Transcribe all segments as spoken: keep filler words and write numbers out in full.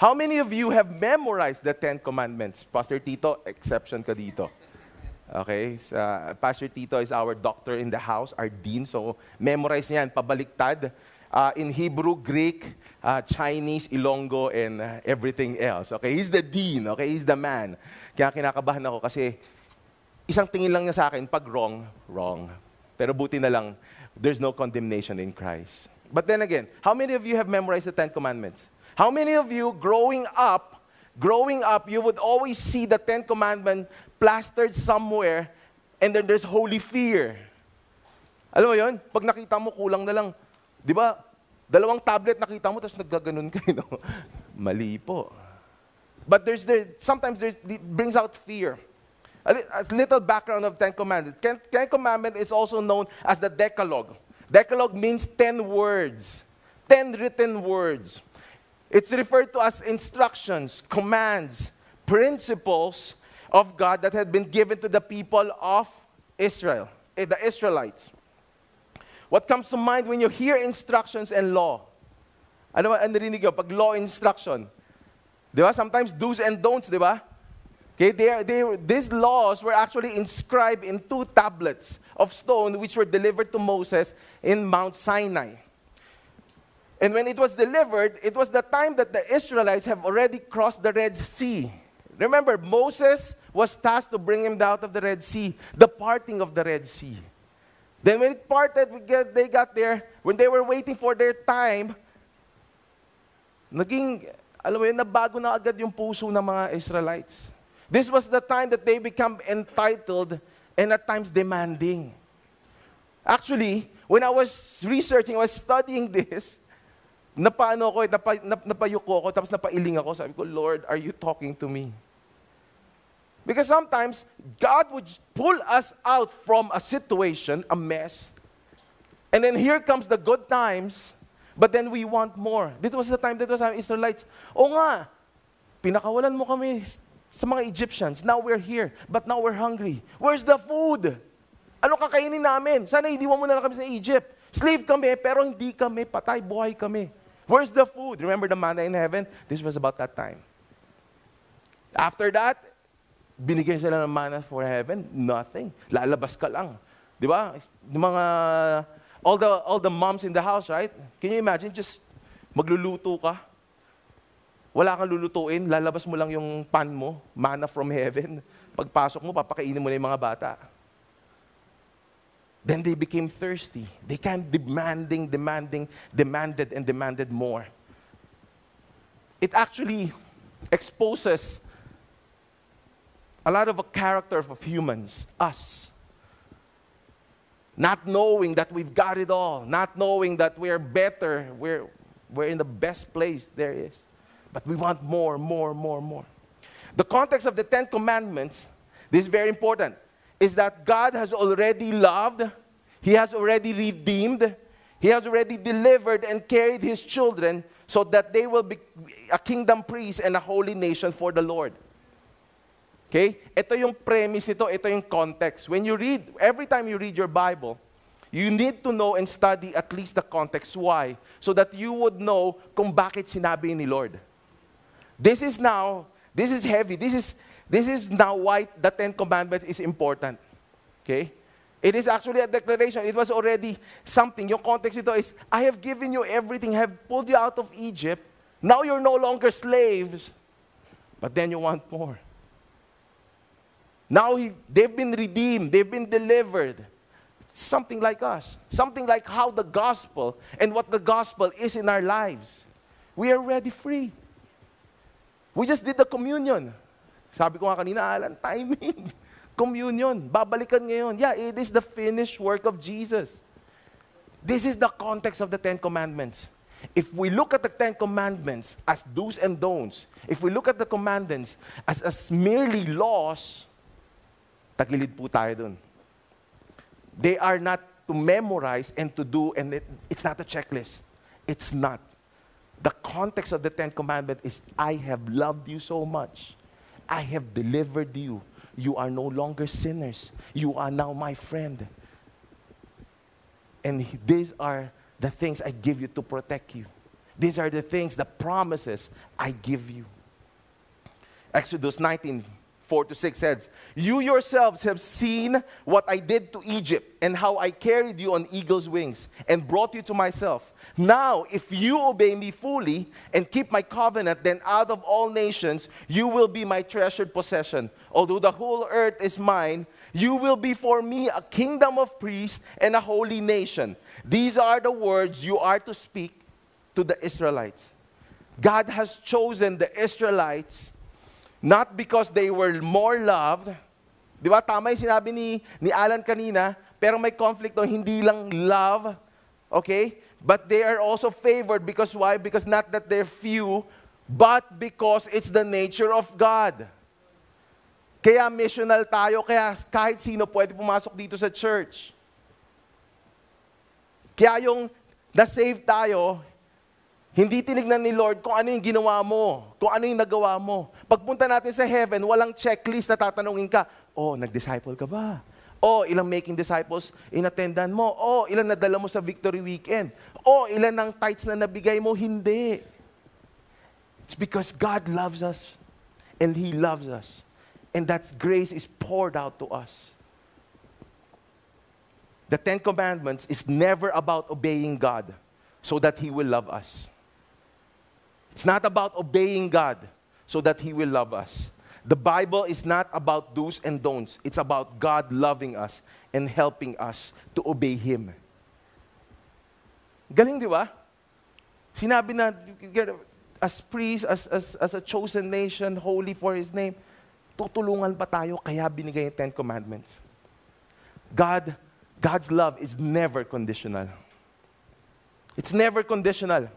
How many of you have memorized the Ten Commandments? Pastor Tito, exception ka dito. Okay? So, Pastor Tito is our doctor in the house, our dean. So, memorize niyan, pabaliktad. Uh, in Hebrew, Greek, uh, Chinese, Ilonggo, and uh, everything else. Okay? He's the dean. Okay? He's the man. Kaya kinakabahan ako kasi isang tingin lang niya sa akin, pag wrong, wrong. Pero buti na lang, there's no condemnation in Christ. But then again, how many of you have memorized the Ten Commandments? How many of you, growing up, growing up, you would always see the Ten Commandments plastered somewhere, and then there's holy fear. Alam mo yun? Pag nakita mo, kulang na lang. Di ba? Dalawang tablet nakita mo, tapos naggaganon ka, you know? Mali po. But there's, there, sometimes there's, it brings out fear. A, a little background of Ten Commandments. Ten, Ten Commandments is also known as the Decalogue. Decalogue means ten words. Ten written words. It's referred to as instructions, commands, principles of God that had been given to the people of Israel, the Israelites. What comes to mind when you hear instructions and law? Ano ba narinig ko pag law instruction? Di ba? Sometimes do's and don'ts, di ba? Okay, they are, they, these laws were actually inscribed in two tablets of stone which were delivered to Moses in Mount Sinai. And when it was delivered, it was the time that the Israelites have already crossed the Red Sea. Remember, Moses was tasked to bring him out of the Red Sea, the parting of the Red Sea. Then when it parted, we get, they got there, when they were waiting for their time, naging, alam mo yun, nabago na agad yung puso ng mga Israelites. This was the time that they become entitled and at times demanding. Actually, when I was researching, I was studying this, Napaano ko, napa, nap, napayuko ko, tapos napailing ako. Sabi ko, Lord, are you talking to me? Because sometimes, God would pull us out from a situation, a mess. And then here comes the good times, but then we want more. This was the time that was our Israelites. O nga, pinakawalan mo kami sa mga Egyptians. Now we're here, but now we're hungry. Where's the food? Ano kakainin namin? Sana iniwan mo na lang kami sa Egypt. Slave kami, pero hindi kami patay, buhay kami. Where's the food? Remember the manna in heaven? This was about that time. After that, binigyan sila ng manna for heaven. Nothing. Lalabas ka lang. Di ba? Mga, all the, all the moms in the house, right? Can you imagine? Just magluluto ka. Wala kang lulutuin. Lalabas mo lang yung pan mo. Manna from heaven. Pagpasok mo, papakainin mo na yung mga bata. Then they became thirsty. They came demanding, demanding, demanded, and demanded more. It actually exposes a lot of a character of humans, us. Not knowing that we've got it all. Not knowing that we're better. We're, we're in the best place there is. But we want more, more, more, more. The context of the Ten Commandments, this is very important, is that God has already loved, He has already redeemed, He has already delivered and carried His children so that they will be a kingdom priest and a holy nation for the Lord. Okay? Ito yung premise nito, ito yung context. When you read, every time you read your Bible, you need to know and study at least the context why, so that you would know kung bakit sinabi ni Lord. This is now, this is heavy, this is This is now why the Ten Commandments is important. Okay? It is actually a declaration. It was already something. Your context ito is, I have given you everything. I have pulled you out of Egypt. Now you're no longer slaves. But then you want more. Now he, they've been redeemed. They've been delivered. Something like us. Something like how the gospel and what the gospel is in our lives. We are already free. We just did the communion. Sabi ko nga kanina, Alan, timing. Communion. Babalikan ngayon. Yeah, it is the finished work of Jesus. This is the context of the Ten Commandments. If we look at the Ten Commandments as do's and don'ts, if we look at the commandments as, as merely laws, tagilid po tayo dun. They are not to memorize and to do, and it, it's not a checklist. It's not. The context of the Ten Commandments is, I have loved you so much. I have delivered you. You are no longer sinners. You are now my friend. And these are the things I give you to protect you. These are the things, the promises I give you. Exodus nineteen, four to six says, you yourselves have seen what I did to Egypt and how I carried you on eagle's wings and brought you to myself. Now, if you obey me fully and keep my covenant, then out of all nations you will be my treasured possession. Although the whole earth is mine, you will be for me a kingdom of priests and a holy nation. These are the words you are to speak to the Israelites. God has chosen the Israelites not because they were more loved. Di ba? Tama yung sinabi ni, ni Alan kanina, pero may conflict no, hindi lang love. Okay? But they are also favored because why? Because not that they're few, but because it's the nature of God. Kaya missional tayo, kaya kahit sino pwede pumasok dito sa church. Kaya yung na-save tayo, hindi tinignan ni Lord kung ano yung ginawa mo, kung ano yung nagawa mo. Pagpunta natin sa heaven, walang checklist na tatanungin ka, oh, nag-disciple ka ba? Oh, ilang making disciples inattendan mo? Oh, ilan nadala mo sa Victory Weekend? Oh, ilan ng tithes na nabigay mo? Hindi. It's because God loves us and He loves us. And that grace is poured out to us. The Ten Commandments is never about obeying God so that He will love us. It's not about obeying God so that He will love us. The Bible is not about do's and don'ts. It's about God loving us and helping us to obey Him. Galing, di ba? Sinabi na, as priests, as, as, as a chosen nation, holy for His name, tutulungan pa tayo, kaya binigay yung Ten Commandments. God, God's love is never conditional. It's never conditional.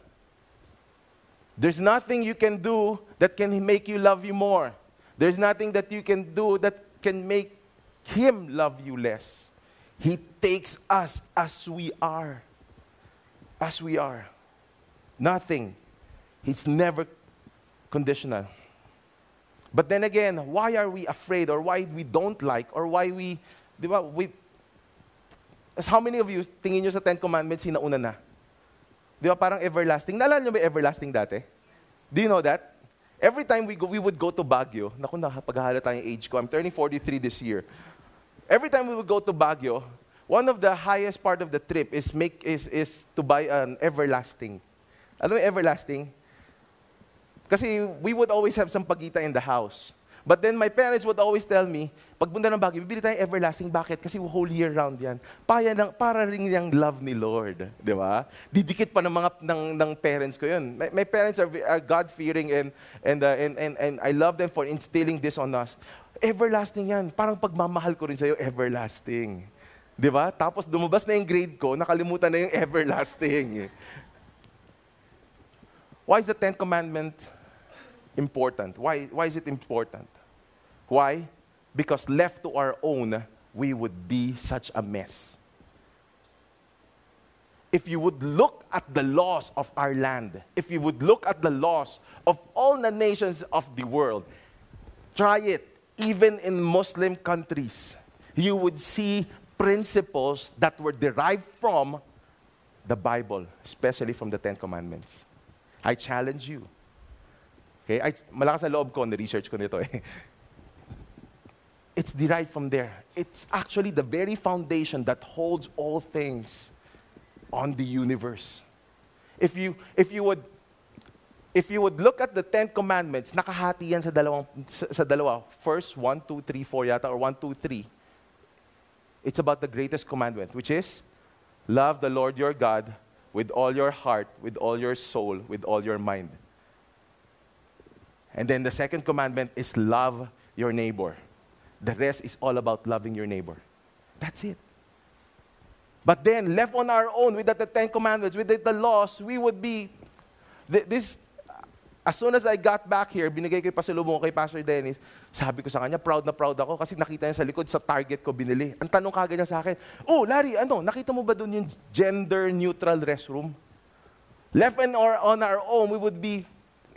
There's nothing you can do that can make you love you more. There's nothing that you can do that can make Him love you less. He takes us as we are. As we are. Nothing. It's never conditional. But then again, why are we afraid or why we don't like or why we, di ba, we, as how many of you, tingin nyo sa Ten Commandments, sinauna na? Di ba parang everlasting? Naalala nyo ba everlasting dati? Do you know that? Every time we go, we would go to Baguio. Naku, nakapaghahalata yung age ko. I'm turning forty-three this year. Every time we would go to Baguio, one of the highest part of the trip is make is is to buy an everlasting. Alam mo everlasting? Kasi we would always have some pagita in the house. But then my parents would always tell me, pagpunta ng Baguio, bibili tayo everlasting. Bakit? Kasi whole year round yan. Paya ng, para rin yung love ni Lord. Di ba? Didikit pa ng mga ng, ng parents ko yun. My, my parents are, are God-fearing and and, uh, and and and I love them for instilling this on us. Everlasting yan. Parang pagmamahal ko rin sa'yo, everlasting. Di ba? Tapos dumabas na yung grade ko, nakalimutan na yung everlasting. Why is the Ten Commandment important? Why, why is it important? Why? Because left to our own, we would be such a mess. If you would look at the laws of our land, if you would look at the laws of all the nations of the world, try it, even in Muslim countries, you would see principles that were derived from the Bible, especially from the Ten Commandments. I challenge you. Okay, I, malakas na loob ko, na-research ko nito eh. It's derived from there. It's actually the very foundation that holds all things on the universe. If you, if you would, if you would look at the Ten Commandments, nakahati yan sa dalawang, sa, sa dalawa. First, one, two, three, four yata, or one, two, three. It's about the greatest commandment, which is, love the Lord your God with all your heart, with all your soul, with all your mind. And then the second commandment is love your neighbor. The rest is all about loving your neighbor. That's it. But then, left on our own, without the Ten Commandments, without the laws, we would be... This, as soon as I got back here, binigay ko yung pasalubong kay Pastor Dennis, sabi ko sa kanya, proud na proud ako kasi nakita niya sa likod, sa Target ko binili. Ang tanong kagad niya sa akin, oh, Larry, ano, nakita mo ba dun yung gender-neutral restroom? Left and or on our own, we would be...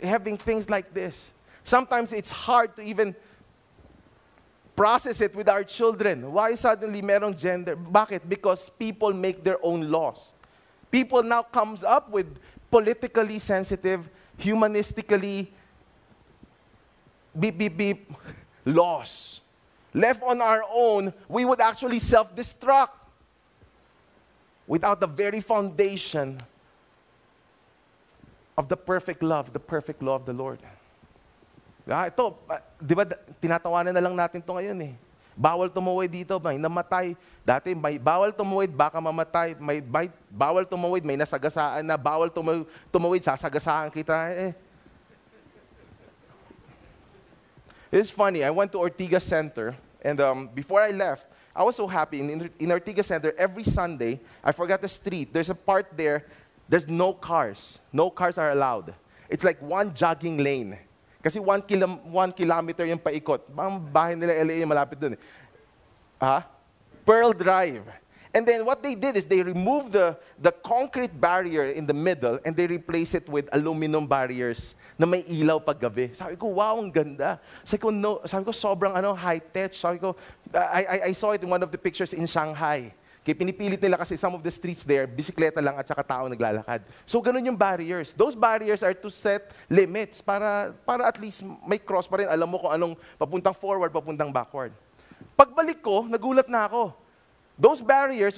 having things like this. Sometimes it's hard to even process it with our children. Why suddenly merong gender? Bakit? Because people make their own laws. People now comes up with politically sensitive, humanistically beep, beep, beep laws. Left on our own, we would actually self-destruct without the very foundation of the perfect love, the perfect law of the Lord. Ah, ito, di ba, tinatawanan na lang natin ito ngayon eh. Bawal tumuwid dito, may namatay. Dati, may bawal tumuwid, baka mamatay. May, may bawal tumuwid, may nasagasaan na. Bawal tumuwid, sasagasaan kita eh. It's funny, I went to Ortigas Center, and um, before I left, I was so happy. In, in Ortigas Center, every Sunday, I forgot the street. There's a part there, there's no cars. No cars are allowed. It's like one jogging lane. Kasi one, kilo, one kilometer yung paikot. Ang bahay nila L A malapit dun. Uh, Pearl Drive. And then what they did is they removed the, the concrete barrier in the middle and they replaced it with aluminum barriers na may ilaw paggabi. Sabi ko, wow, ang ganda. Sabi ko, no, sabi ko sobrang ano, high-tech. Sabi ko, I, I, I saw it in one of the pictures in Shanghai. Kaya pinipilit nila kasi some of the streets there, bisikleta lang at saka tao naglalakad. So ganun yung barriers. Those barriers are to set limits para, para at least may cross pa rin. Alam mo kung anong papuntang forward, papuntang backward. Pagbalik ko, nagulat na ako. Those barriers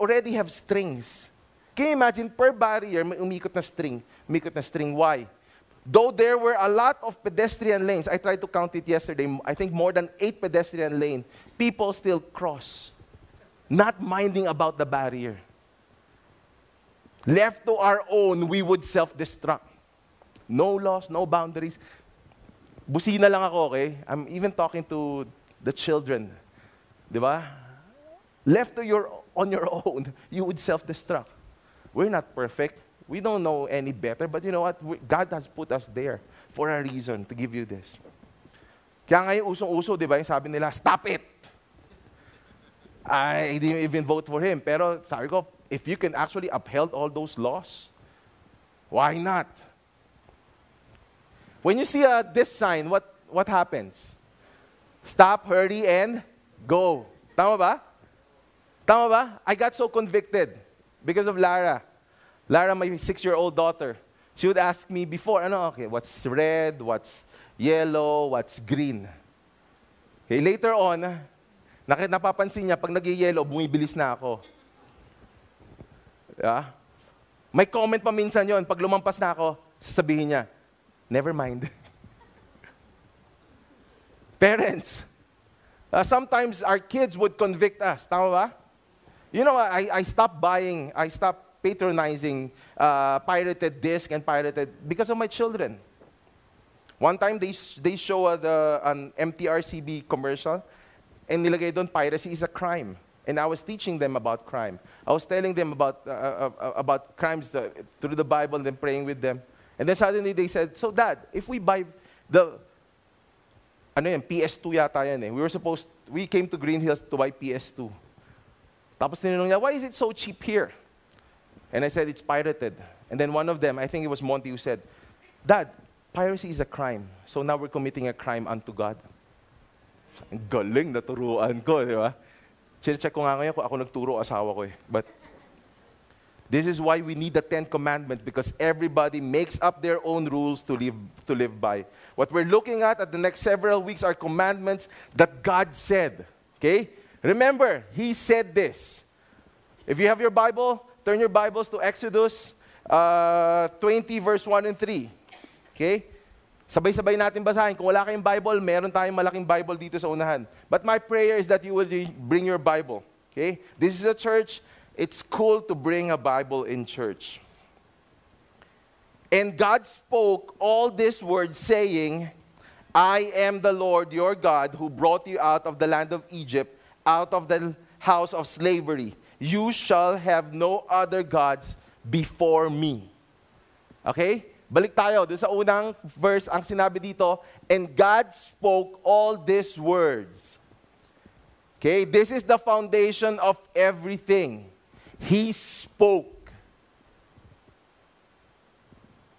already have strings. Can you imagine per barrier, may umikot na string. Umikot na string. Why? Though there were a lot of pedestrian lanes, I tried to count it yesterday, I think more than eight pedestrian lanes, people still cross. Not minding about the barrier. Left to our own, we would self-destruct. No laws, no boundaries. Busina lang ako, okay? I'm even talking to the children. Diba? Left to your, on your own, you would self-destruct. We're not perfect. We don't know any better. But you know what? We, God has put us there for a reason, to give you this. Kaya ngayon usong-uso, diba? Yung sabi nila, stop it! I didn't even vote for him. Pero sabi ko, if you can actually uphold all those laws, why not? When you see uh, this sign, what, what happens? Stop, hurry, and go. Tama ba? Tama ba? I got so convicted because of Lara. Lara, my six-year-old daughter. She would ask me before, ano, okay, what's red, what's yellow, what's green? Okay, later on, napapansin niya, pag nag-yellow, bumibilis na ako. Yeah? May comment pa minsan yon. Pag lumampas na ako, sasabihin niya, never mind. Parents, uh, sometimes our kids would convict us. Tama ba? You know, I, I stopped buying, I stopped patronizing uh, pirated disc and pirated because of my children. One time, they, they show uh, the, an M T R C B commercial. And nilagay doon, piracy is a crime. And I was teaching them about crime. I was telling them about, uh, uh, about crimes uh, through the Bible and then praying with them. And then suddenly they said, so Dad, if we buy the, ano yan, P S two yata yan eh. We were supposed, we came to Greenhills to buy P S two. Tapos tinanong niya, why is it so cheap here? And I said, it's pirated. And then one of them, I think it was Monty who said, Dad, piracy is a crime. So now we're committing a crime unto God. Ang galing, naturuan ko, di ba? Chill-check ko nga ngayon kung ako nagturo asawa ko eh. But this is why we need the Ten Commandments, because everybody makes up their own rules to live, to live by. What we're looking at at the next several weeks are commandments that God said. Okay? Remember, He said this. If you have your Bible, turn your Bibles to Exodus uh, twenty, verse one and three. Okay? Sabay-sabay natin basahin. Kung wala kayong Bible, meron tayong malaking Bible dito sa unahan. But my prayer is that you will bring your Bible. Okay? This is a church. It's cool to bring a Bible in church. And God spoke all these words, saying, I am the Lord your God, who brought you out of the land of Egypt, out of the house of slavery. You shall have no other gods before me. Okay? Balik tayo, doon sa unang verse, ang sinabi dito, and God spoke all these words. Okay, this is the foundation of everything. He spoke.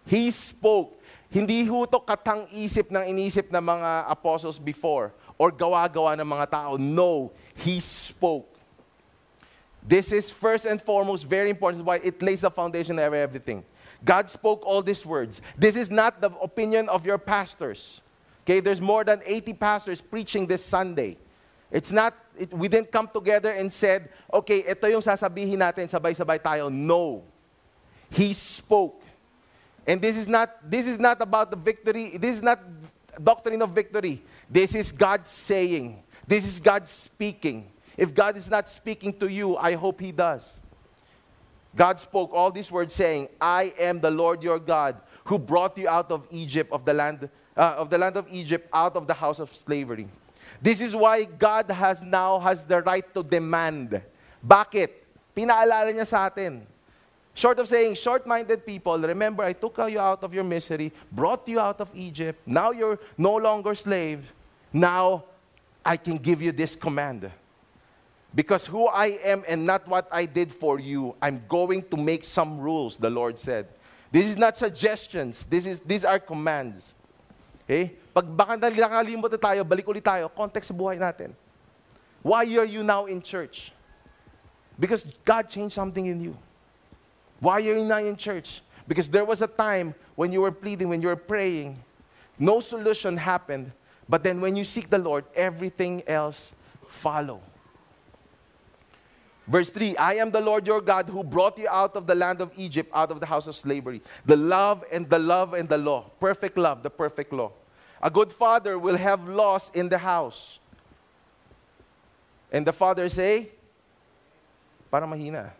He spoke. Hindi ho to katang-isip ng inisip ng mga apostles before or gawa-gawa ng mga tao. No, He spoke. This is first and foremost very important, why it lays the foundation of everything. God spoke all these words. This is not the opinion of your pastors. Okay, there's more than eighty pastors preaching this Sunday. It's not, it, we didn't come together and said, okay, ito yung sasabihin natin, sabay-sabay tayo. No. He spoke. And this is not, this is not about the victory. This is not doctrine of victory. This is God saying. This is God speaking. If God is not speaking to you, I hope He does. God spoke all these words saying, I am the Lord your God who brought you out of Egypt, of the land uh, of the land of Egypt, out of the house of slavery. This is why God has now has the right to demand. Bakit? Pinaalala niya sa atin. Short of saying, short-minded people, remember, I took you out of your misery, brought you out of Egypt. Now you're no longer slave. Now I can give you this command. Because who I am and not what I did for you, I'm going to make some rules, the Lord said. This is not suggestions. This is, these are commands. Okay? Pag baka nakalimutan tayo, balik ulit tayo, context sa buhay natin. Why are you now in church? Because God changed something in you. Why are you now in church? Because there was a time when you were pleading, when you were praying, no solution happened. But then when you seek the Lord, everything else follow. Verse three, I am the Lord your God who brought you out of the land of Egypt, out of the house of slavery. The love and the love and the law. Perfect love, the perfect law. A good father will have laws in the house. And the father say, para mahina.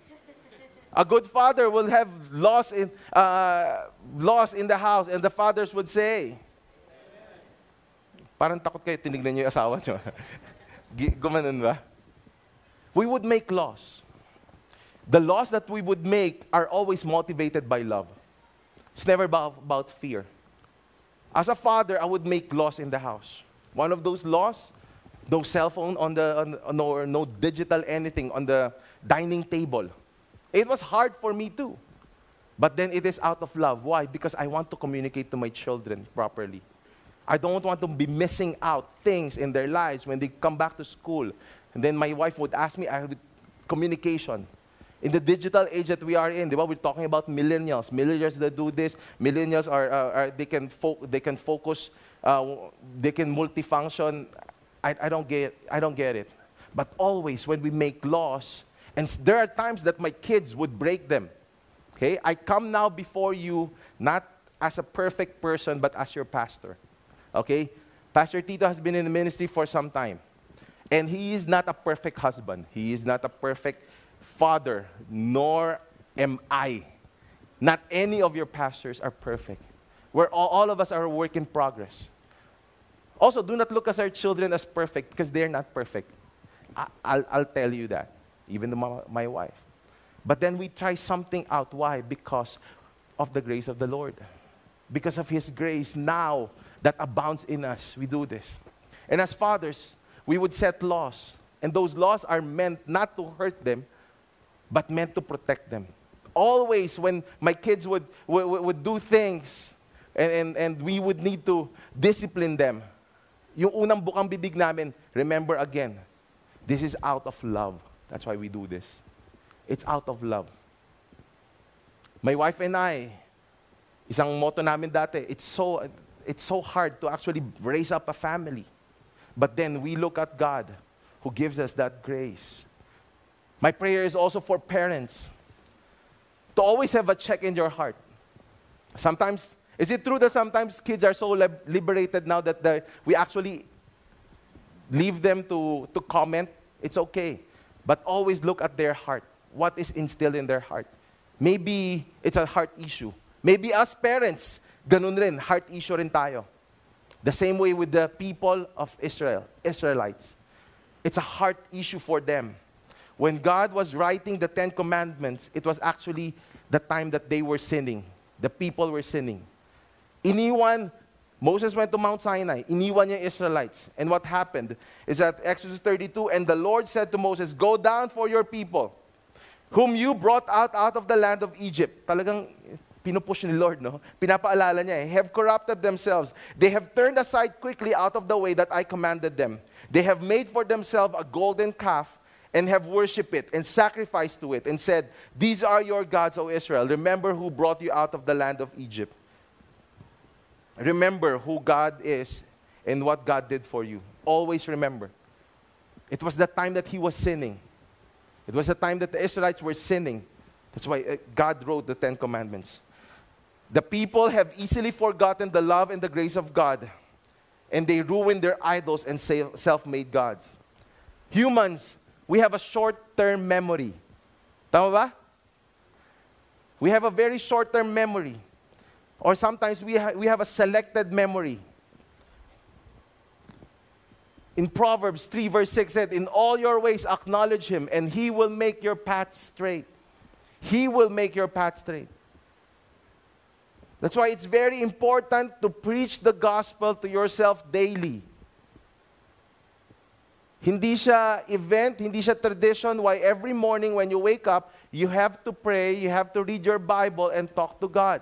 A good father will have laws in, uh, laws in the house. And the fathers would say, parang takot kayo, tinignan niyo yung asawa niyo. Gumanon ba? We would make laws. The laws that we would make are always motivated by love. It's never about, about fear. As a father, I would make laws in the house. One of those laws, no cell phone on the, on, on, or no digital anything on the dining table. It was hard for me too. But then it is out of love. Why? Because I want to communicate to my children properly. I don't want to be missing out things in their lives when they come back to school. And then my wife would ask me, I would, communication. In the digital age that we are in, diba, we're talking about millennials. Millennials that do this. Millennials are, are, are they can fo- they can focus, uh, they can multifunction. I, I don't get, I don't get it. But always when we make laws, and there are times that my kids would break them. Okay, I come now before you not as a perfect person, but as your pastor. Okay, Pastor Tito has been in the ministry for some time. And he is not a perfect husband. He is not a perfect father, nor am I. Not any of your pastors are perfect. We're all, all of us are a work in progress. Also, do not look at our children as perfect because they're not perfect. I, I'll, I'll tell you that, even to my, my wife. But then we try something out. Why? Because of the grace of the Lord. Because of His grace now that abounds in us, we do this. And as fathers, we would set laws. And those laws are meant not to hurt them, but meant to protect them. Always when my kids would, would, would do things and, and, and we would need to discipline them, yung unang bukang bibig namin, remember again, this is out of love. That's why we do this. It's out of love. My wife and I, isang motto namin dati, it's so, it's so hard to actually raise up a family. But then we look at God who gives us that grace. My prayer is also for parents to always have a check in your heart. Sometimes, is it true that sometimes kids are so liberated now that we actually leave them to, to comment? It's okay. But always look at their heart. What is instilled in their heart? Maybe it's a heart issue. Maybe us parents, ganun rin, heart issue rin tayo. The same way with the people of Israel, Israelites. It's a heart issue for them. When God was writing the Ten Commandments, it was actually the time that they were sinning. The people were sinning. Iniwan, Moses went to Mount Sinai. Iniwan niya Israelites. And what happened is that Exodus thirty-two, and the Lord said to Moses, go down for your people, whom you brought out out of the land of Egypt. Talagang pinupush ni Lord, no? Pinapaalala niya eh. Have corrupted themselves. They have turned aside quickly out of the way that I commanded them. They have made for themselves a golden calf and have worshipped it, and sacrificed to it, and said, These are your gods, O Israel. Remember who brought you out of the land of Egypt. Remember who God is and what God did for you. Always remember. It was the time that he was sinning. It was the time that the Israelites were sinning. That's why God wrote the Ten Commandments. The people have easily forgotten the love and the grace of God, and they ruin their idols and self-made gods. Humans, we have a short-term memory. Tama ba? We have a very short-term memory. Or sometimes we, ha- we have a selected memory. In Proverbs three verse six said, In all your ways acknowledge Him, and He will make your path straight. He will make your path straight. That's why it's very important to preach the gospel to yourself daily. Hindi siya event, hindi siya tradition, why every morning when you wake up, you have to pray, you have to read your Bible and talk to God.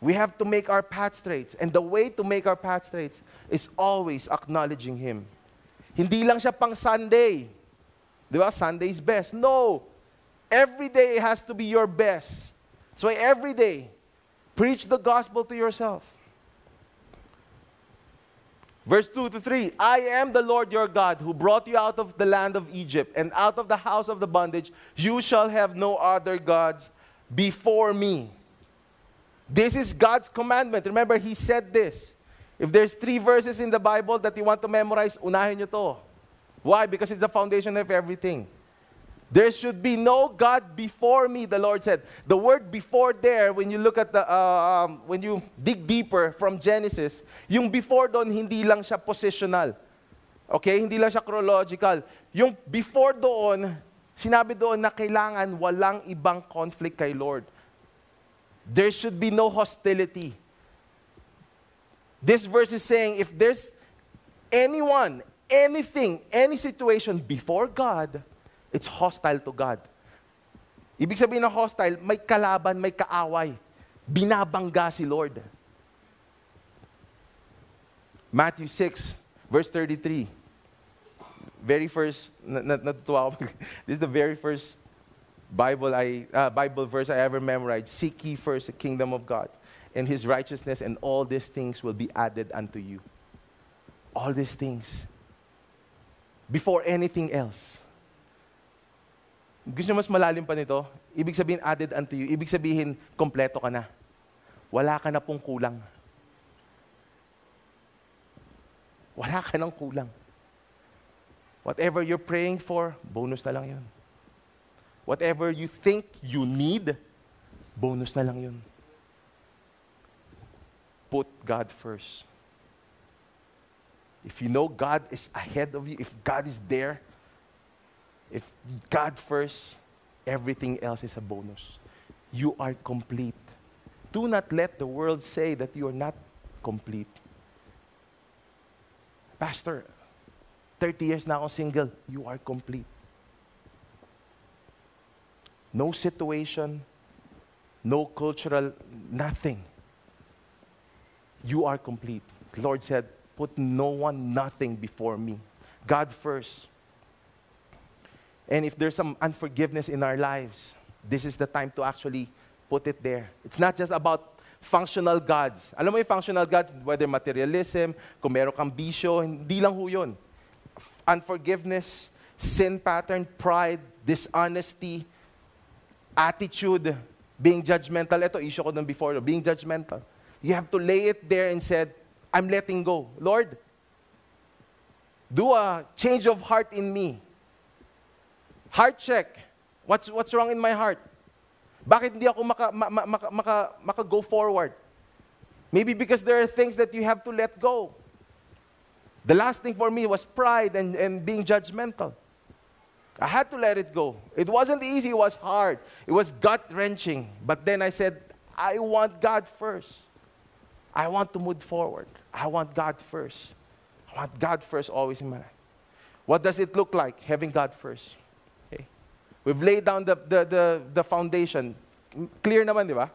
We have to make our path straight. And the way to make our path straight is always acknowledging Him. Hindi lang siya pang Sunday. Di ba? Sunday is best. No. Every day has to be your best. So every day, preach the gospel to yourself. Verse two to three, I am the Lord your God who brought you out of the land of Egypt and out of the house of the bondage. You shall have no other gods before me. This is God's commandment. Remember, He said this. If there's three verses in the Bible that you want to memorize, unahin nyo to. Why? Because it's the foundation of everything. There should be no God before me, the Lord said. The word before there, when you look at the, uh, um, when you dig deeper from Genesis, yung before doon, hindi lang siya positional. Okay? Hindi lang siya chronological. Yung before doon, sinabi doon na kailangan walang ibang conflict kay Lord. There should be no hostility. This verse is saying, if there's anyone, anything, any situation before God, it's hostile to God. Ibig sabihin na hostile, may kalaban, may kaaway. Binabangga si Lord. Matthew six, verse thirty-three. Very first, natutuwa ako. This is the very first Bible I uh, Bible verse I ever memorized. Seek ye first the kingdom of God and His righteousness, and all these things will be added unto you. All these things. Before anything else. Gusto nyo mas malalim pa nito? Ibig sabihin added unto you. Ibig sabihin, kompleto ka na. Wala ka na pong kulang. Wala ka nang kulang. Whatever you're praying for, bonus na lang yun. Whatever you think you need, bonus na lang yun. Put God first. If you know God is ahead of you, if God is there, if God first, everything else is a bonus. You are complete. Do not let the world say that you are not complete. Pastor, thirty years na ako single. You are complete. No situation, no cultural, nothing. You are complete. The Lord said, put no one, nothing before me. God first. And if there's some unforgiveness in our lives, this is the time to actually put it there. It's not just about functional gods. Alam mo yung functional gods, whether materialism, kung meron kang bisyo, hindi lang ho yun. Unforgiveness, sin pattern, pride, dishonesty, attitude, being judgmental. Ito, issue ko dun before, being judgmental. You have to lay it there and said, I'm letting go. Lord, do a change of heart in me. Heart check. What's, what's wrong in my heart? Bakit hindi ako maka, ma, ma, maka, maka, maka go forward? Maybe because there are things that you have to let go. The last thing for me was pride and, and being judgmental. I had to let it go. It wasn't easy. It was hard. It was gut-wrenching. But then I said, I want God first. I want to move forward. I want God first. I want God first always in my life. What does it look like, having God first? Okay. We've laid down the, the, the, the foundation. Clear naman, di ba?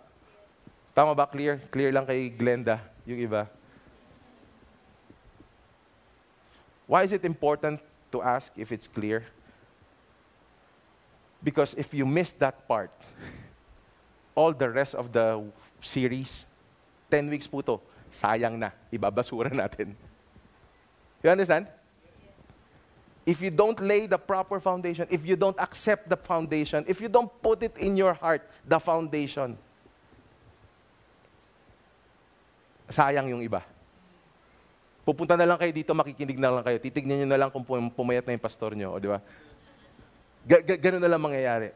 Tama ba? Clear? Clear lang kay Glenda, yung iba. Why is it important to ask if it's clear? Because if you miss that part, all the rest of the series, ten weeks po to, sayang na, ibabasura natin. You understand? If you don't lay the proper foundation, if you don't accept the foundation, if you don't put it in your heart, the foundation, sayang yung iba. Pupunta na lang kayo dito, makikinig na lang kayo, titignan nyo na lang kung pumayat na yung pastor nyo, o di ba? Ganun na lang mangyayari.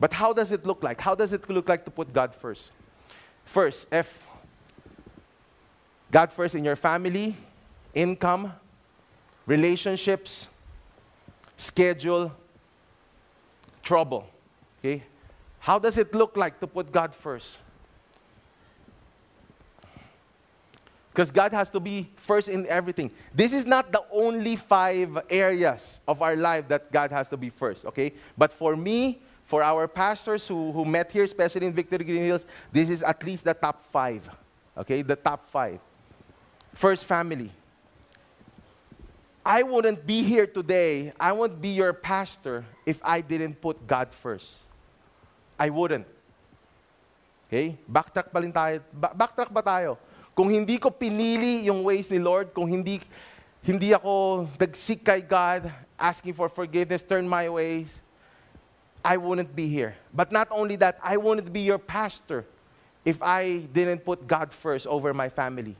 But how does it look like? How does it look like to put God first? First, F. God first in your family, income, relationships, schedule, trouble. Okay? How does it look like to put God first? Because God has to be first in everything. This is not the only five areas of our life that God has to be first, okay? But for me, for our pastors who, who met here, especially in Victory Greenhills, this is at least the top five, okay? The top five. First, family. I wouldn't be here today, I wouldn't be your pastor if I didn't put God first. I wouldn't. Okay? Backtrack pa rin tayo. Ba- backtrack ba tayo? Kung hindi ko pinili yung ways ni Lord, kung hindi, hindi ako nag-seek kay God, asking for forgiveness, turn my ways, I wouldn't be here. But not only that, I wouldn't be your pastor if I didn't put God first over my family.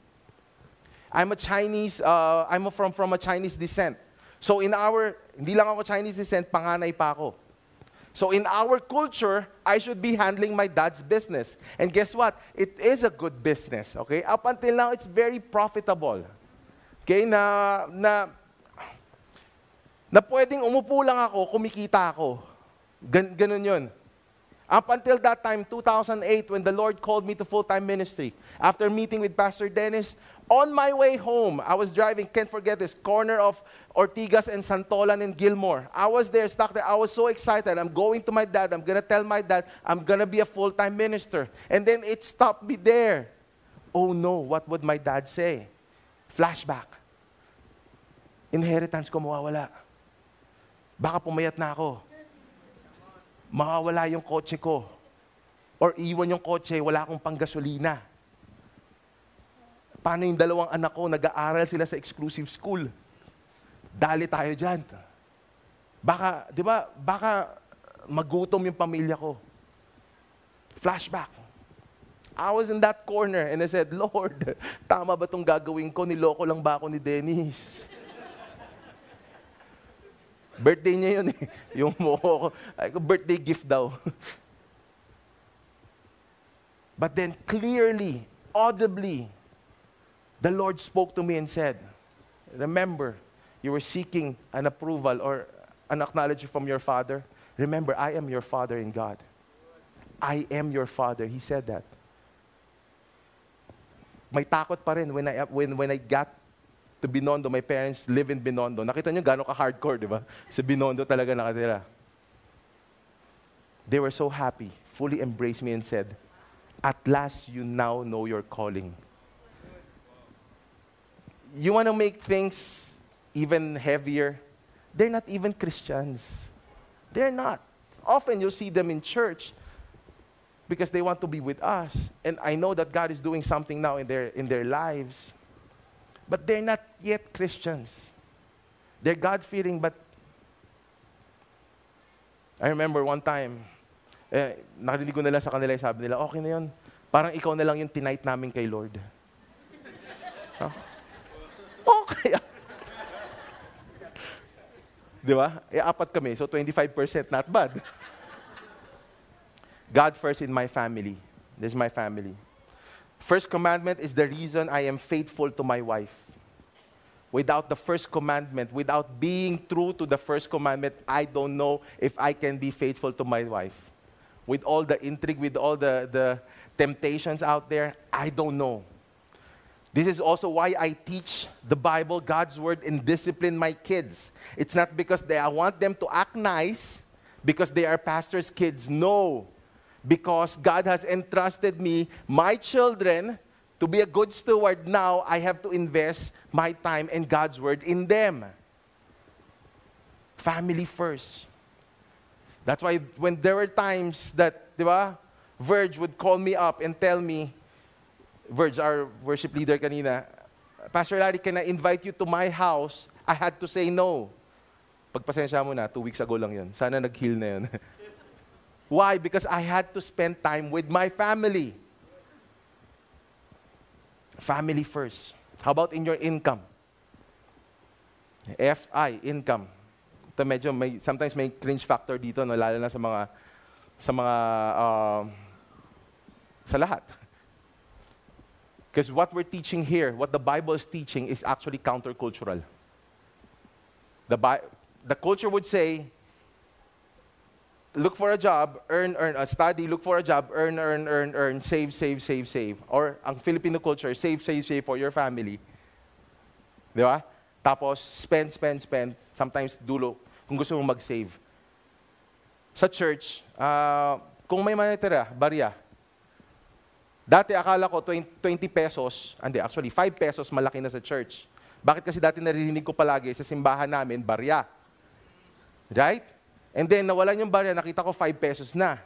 I'm a Chinese, uh, I'm from, from a Chinese descent. So in our, hindi lang ako Chinese descent, panganay pa ako. So in our culture, I should be handling my dad's business. And guess what? It is a good business, okay? Up until now, it's very profitable. Okay, na, na, na pwedeng umupo lang ako, kumikita ako. Gan, ganun yun. Up until that time, two thousand eight, when the Lord called me to full-time ministry, after meeting with Pastor Dennis, on my way home, I was driving, can't forget this, corner of Ortigas and Santolan and Gilmore. I was there, stuck there. I was so excited. I'm going to my dad. I'm going to tell my dad, I'm going to be a full-time minister. And then it stopped me there. Oh no, what would my dad say? Flashback. Inheritance ko mawawala. Baka pumayat na ako. Makawala yung kotse ko. Or iwan yung kotse, wala akong panggasolina. Paano yung dalawang anak ko, nag-aaral sila sa exclusive school? Dali tayo dyan. Baka, di ba, baka magutom yung pamilya ko. Flashback. I was in that corner and I said, Lord, tama ba itong gagawin ko? Niloko lang ba ako ni Dennis? Birthday niya yun eh. Yung moko ko. Birthday gift daw. But then clearly, audibly, the Lord spoke to me and said, remember, you were seeking an approval or an acknowledgement from your father. Remember, I am your father in God. I am your father. He said that. May takot pa rin when I, when, when I got to Binondo. My parents live in Binondo. Nakita nyo gano'ng ka-hardcore, di ba? Sa Binondo talaga nakatira. They were so happy, fully embraced me and said, at last you now know your calling. You want to make things even heavier? They're not even Christians. They're not. Often you'll see them in church because they want to be with us. And I know that God is doing something now in their, in their lives. But they're not yet Christians. They're God-fearing, but I remember one time, eh, nakarinig ko na lang sa kanila, sabi nila, okay na yun. Parang ikaw na lang yung tinight namin kay Lord. Huh? Okay. Di ba? Eh, apat kami, so twenty-five percent, not bad. God first in my family. This is my family. First commandment is the reason I am faithful to my wife. Without the first commandment, without being true to the first commandment, I don't know if I can be faithful to my wife. With all the intrigue, with all the, the temptations out there, I don't know. This is also why I teach the Bible, God's Word, and discipline my kids. It's not because they, I want them to act nice because they are pastors' kids. No. Because God has entrusted me, my children, To be a good steward now, I have to invest my time and God's word in them. Family first. That's why when there were times that, di ba, Verge would call me up and tell me, Verge, our worship leader kanina, Pastor Larry, can I invite you to my house? I had to say no. Pagpasensya mo na, two weeks ago lang yun. Sana nag-heal na yun. Why? Because I had to spend time with my family. Family first. How about in your income? F I, income. Ito medyo may, sometimes may cringe factor dito, no? Lalo na sa mga, sa mga, uh, sa lahat. Because what we're teaching here, what the Bible is teaching, is actually countercultural. The, Bi- the culture would say, look for a job, earn, earn, uh, study, look for a job, earn, earn, earn, earn, save, save, save, save. Or ang Filipino culture, save, save, save for your family. Di ba? Tapos, spend, spend, spend. Sometimes dulo, kung gusto mong mag-save. Sa church, uh, kung may manitira, barya. Dati akala ko twenty pesos, hindi, actually five pesos malaki na sa church. Bakit kasi dati naririnig ko palagi sa simbahan namin, barya. Right? And then nawalan yung barya, nakita ko five pesos na.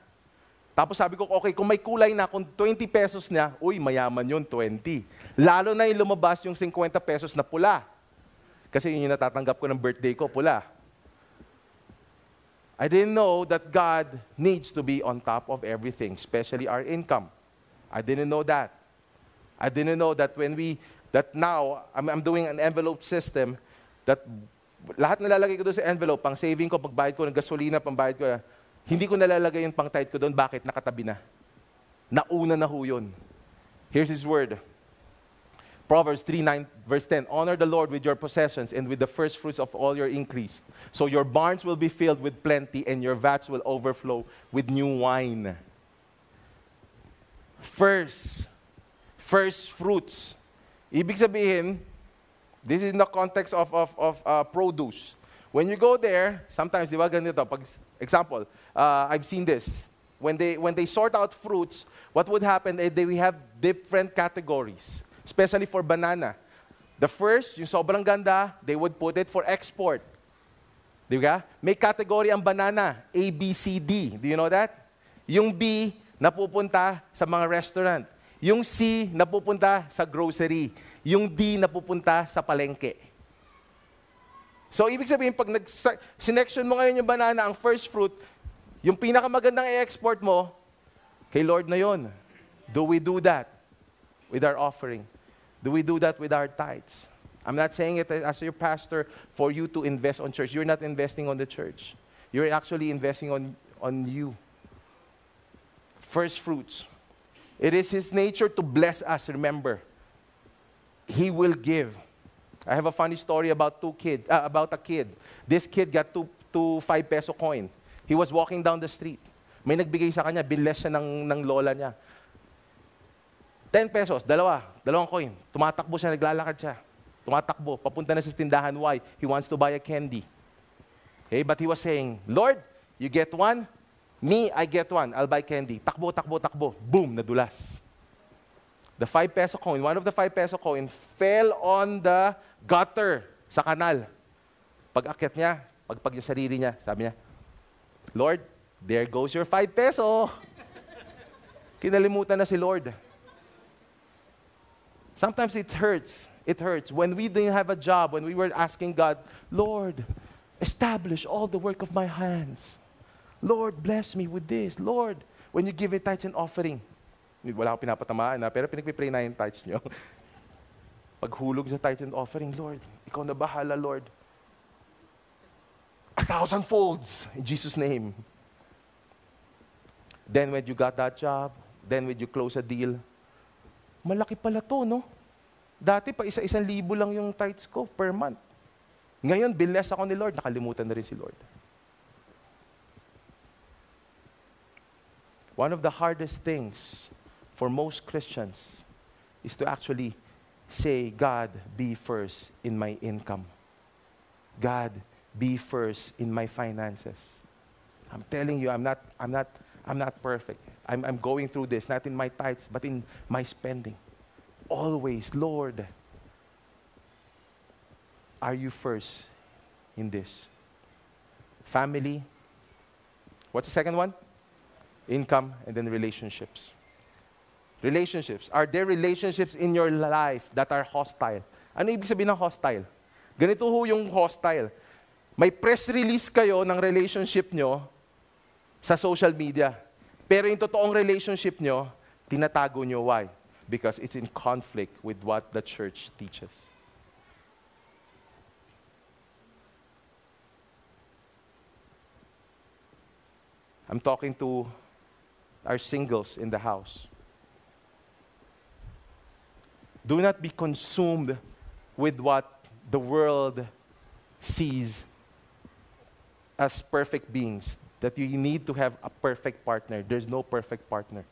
Tapos sabi ko, okay, kung may kulay na, kung twenty pesos na, uy, mayaman yun, twenty. Lalo na yung lumabas yung fifty pesos na pula. Kasi yun yung natatanggap ko ng birthday ko, pula. I didn't know that God needs to be on top of everything, especially our income. I didn't know that. I didn't know that when we, that now, I'm, I'm doing an envelope system that lahat nalalagay ko doon sa envelope, pang saving ko, pagbayad ko ng gasolina, pambayad ko, hindi ko nalalagay yung pang tithe ko doon. Bakit? Nakatabi na. Nauna na ho yun. Here's His word. Proverbs three nine, verse ten, honor the Lord with your possessions and with the first fruits of all your increase. So your barns will be filled with plenty and your vats will overflow with new wine. First, first fruits. Ibig sabihin, this is in the context of, of, of uh, produce. When you go there, sometimes, di ba ganito, pag, example, uh, I've seen this. When they, when they sort out fruits, what would happen is they we have different categories, especially for banana. The first, yung sobrang ganda, they would put it for export. Di ba? May category ang banana, A, B, C, D. Do you know that? Yung B, napupunta sa mga restaurant. Yung C, napupunta sa grocery. Yung D, napupunta sa palengke. So, ibig sabihin, pag sinection mo ngayon yung banana, ang first fruit, yung pinakamagandang i-export mo, kay Lord na yon. Do we do that with our offering? Do we do that with our tithes? I'm not saying it as your pastor for you to invest on church. You're not investing on the church. You're actually investing on, on you. First fruits. It is His nature to bless us, remember. He will give. I have a funny story about two kid, uh, about a kid. This kid got two, two five peso coin. He was walking down the street. May nagbigay sa kanya, binless siya ng, ng lola niya. ten pesos, dalawa, dalawang coin. Tumatakbo siya, naglalakad siya. Tumatakbo, papunta na sa tindahan. Why? He wants to buy a candy. Okay, but he was saying, Lord, you get one, me, I get one. I'll buy candy. Takbo, takbo, takbo. Boom, nadulas. The five peso coin, one of the five peso coin fell on the gutter sa kanal. Pag-akyat niya, pagpag niya sarili niya, sabi niya, Lord, there goes your five peso. Kinalimutan na si Lord. Sometimes it hurts. It hurts. When we didn't have a job, when we were asking God, Lord, establish all the work of my hands. Lord, bless me with this. Lord, when you give me tithes and offering. Wala akong pinapatamaan na, pero pinagpipray na yung tithes nyo. Paghulog sa tithes and offering, Lord, ikaw na bahala, Lord. A thousand folds in Jesus' name. Then when you got that job, then when you close a deal, malaki pala to, no? Dati pa isa-isang libo lang yung tithes ko per month. Ngayon, bless ako ni Lord, nakalimutan na rin si Lord. One of the hardest things for most Christians is to actually say, God, be first in my income. God, be first in my finances. I'm telling you, I'm not, I'm not, I'm not perfect. I'm, I'm going through this, not in my tithes, but in my spending. always, Lord, are you first in this? Family. What's the second one? Income, and then relationships. Relationships. Are there relationships in your life that are hostile? Ano ibig sabihin ng hostile? Ganito ho yung hostile. May press release kayo ng relationship nyo sa social media. Pero yung totoong relationship nyo, tinatago nyo. Why? Because it's in conflict with what the church teaches. I'm talking to our singles in the house. Do not be consumed with what the world sees as perfect beings, that you need to have a perfect partner. There's no perfect partner.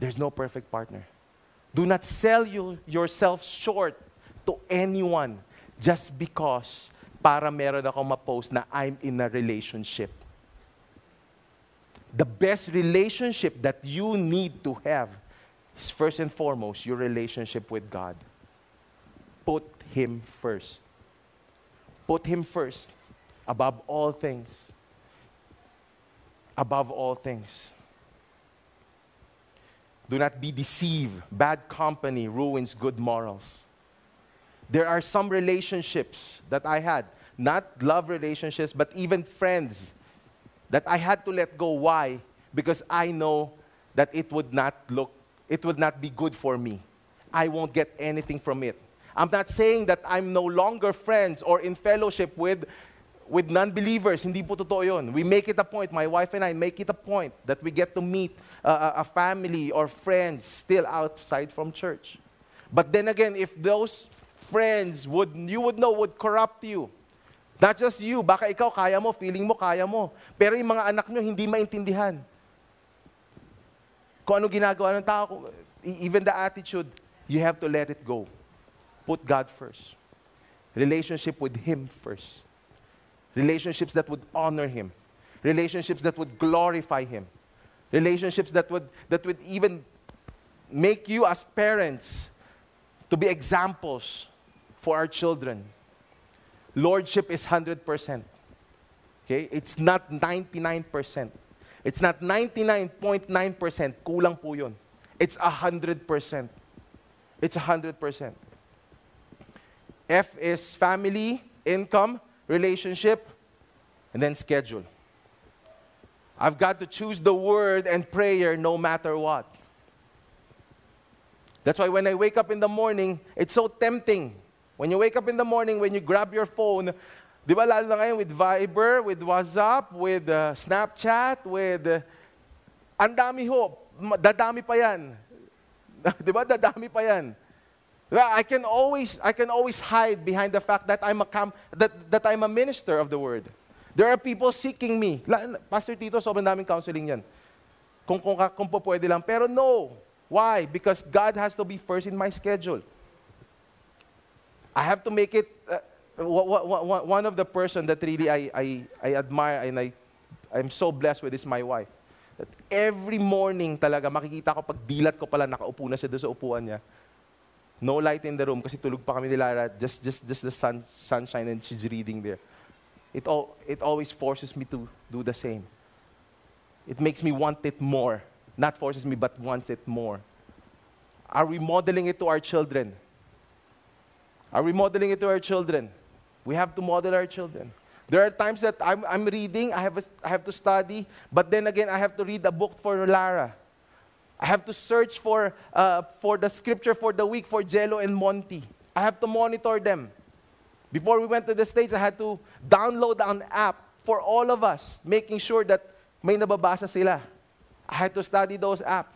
There's no perfect partner. Do not sell you, yourself short to anyone just because para meron akong ma-post na I'm in a relationship. The best relationship that you need to have is first and foremost your relationship with God. Put Him first. Put Him first above all things. Above all things. Do not be deceived. Bad company ruins good morals. There are some relationships that I had, not love relationships, but even friends that I had to let go. Why? Because I know that it would not look, it would not be good for me. I won't get anything from it. I'm not saying that I'm no longer friends or in fellowship with With non-believers. Hindi po totoo yun. We make it a point, my wife and I make it a point that we get to meet uh, a family or friends still outside from church. But then again, if those friends would, you would know, would corrupt you. Not just you, baka ikaw kaya mo, feeling mo kaya mo. Pero yung mga anak nyo hindi maintindihan. Kung ano ginagawa ng tao, even the attitude, you have to let it go. Put God first. Relationship with Him first. Relationships that would honor Him. Relationships that would glorify Him. Relationships that would, that would even make you as parents to be examples for our children. Lordship is one hundred percent. Okay? It's not ninety-nine percent. It's not ninety-nine point nine percent. Kulang po yun. It's one hundred percent. It's one hundred percent. F is family, income, relationship, and then schedule. I've got to choose the word and prayer no matter what. That's why when I wake up in the morning, it's so tempting. When you wake up in the morning, when you grab your phone, di ba lalo na ngayon with Viber, with WhatsApp, with uh, Snapchat, with... Uh, ang dami ho. Dadami pa yan. Di ba? Dadami pa yan. Well, I can always I can always hide behind the fact that I'm a camp, that, that I'm a minister of the word. There are people seeking me. Pastor Tito, sobrang daming counseling yan. Kung kung kung po pwede lang. Pero no. Why? Because God has to be first in my schedule. I have to make it uh, one of the person that really I I I admire and I I'm so blessed with is my wife. That every morning talaga makikita ko pag dilat ko pala nakaupo na siya doon sa upuan niya. No light in the room kasi tulog pa kami ni Lara. Just, just, just the sun, sunshine and she's reading there. It, all, it always forces me to do the same. It makes me want it more. Not forces me, but wants it more. Are we modeling it to our children? Are we modeling it to our children? We have to model our children. There are times that I'm, I'm reading, I have, a, I have to study, but then again, I have to read a book for Lara. I have to search for uh, for the scripture for the week for Jello and Monty. I have to monitor them. Before we went to the States, I had to download an app for all of us, making sure that may nababasa sila. I had to study those apps.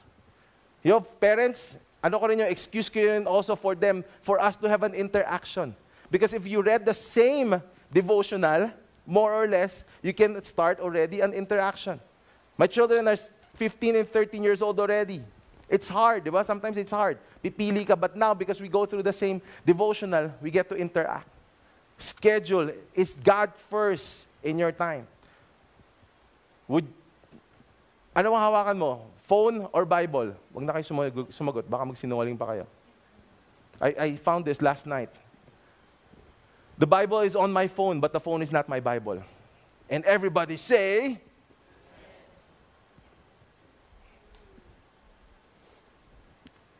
You know, parents, ano ko rin yung excuse ko rin also for them, for us to have an interaction. Because if you read the same devotional, more or less, you can start already an interaction. My children are fifteen and thirteen years old already. It's hard, diba? Sometimes it's hard. Pipili ka. But now, because we go through the same devotional, we get to interact. Schedule. Is God first in your time? Would, ano ang hawakan mo? Phone or Bible? Huwag na kayo sumagot. Baka magsinungaling pa kayo. I, I found this last night. The Bible is on my phone, but the phone is not my Bible. And everybody say...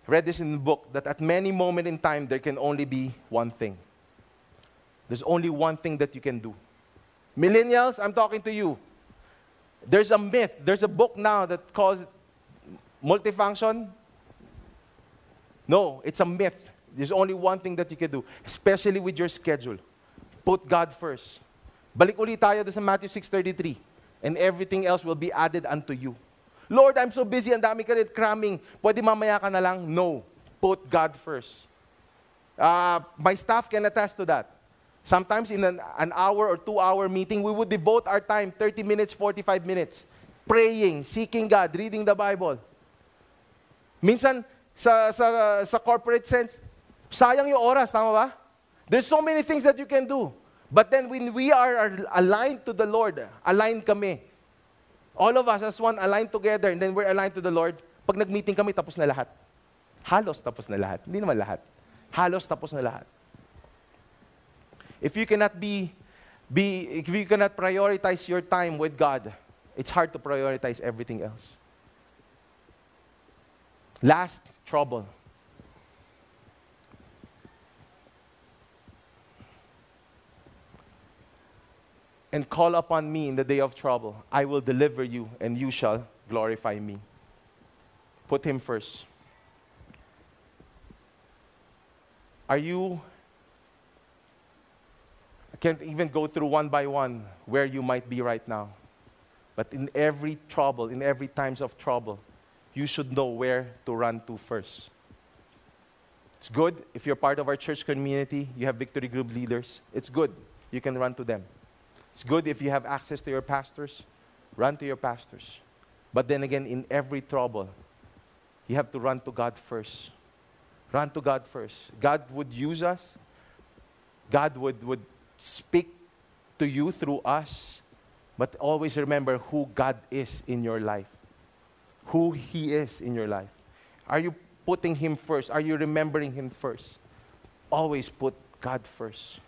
Read this in the book, that at many moment in time, there can only be one thing. There's only one thing that you can do. Millennials, I'm talking to you. There's a myth. There's a book now that calls it multifunction. No, it's a myth. There's only one thing that you can do, especially with your schedule. Put God first. Balik ulit tayo sa Matthew six thirty-three. And everything else will be added unto you. Lord, I'm so busy, ang dami ka rin cramming. Pwede mamaya ka na lang? No. Put God first. Uh, my staff can attest to that. Sometimes in an, an hour or two-hour meeting, we would devote our time, thirty minutes, forty-five minutes, praying, seeking God, reading the Bible. Minsan, sa, sa, sa corporate sense, sayang yung oras, tama ba? There's so many things that you can do. But then when we are aligned to the Lord, aligned kami, all of us as one aligned together and then we're aligned to the Lord. Pag nag-meeting kami, tapos na lahat. Halos tapos na lahat. Hindi naman lahat. Halos tapos na lahat. If you cannot be, be, if you cannot prioritize your time with God, it's hard to prioritize everything else. Last, trouble. And call upon me in the day of trouble. I will deliver you, and you shall glorify me. Put Him first. Are you... I can't even go through one by one where you might be right now. But in every trouble, in every times of trouble, you should know where to run to first. It's good if you're part of our church community, you have Victory Group leaders. It's good. You can run to them. It's good if you have access to your pastors. Run to your pastors. But then again, in every trouble, you have to run to God first. Run to God first. God would use us. God would, would speak to you through us. But always remember who God is in your life. Who He is in your life. Are you putting Him first? Are you remembering Him first? Always put God first.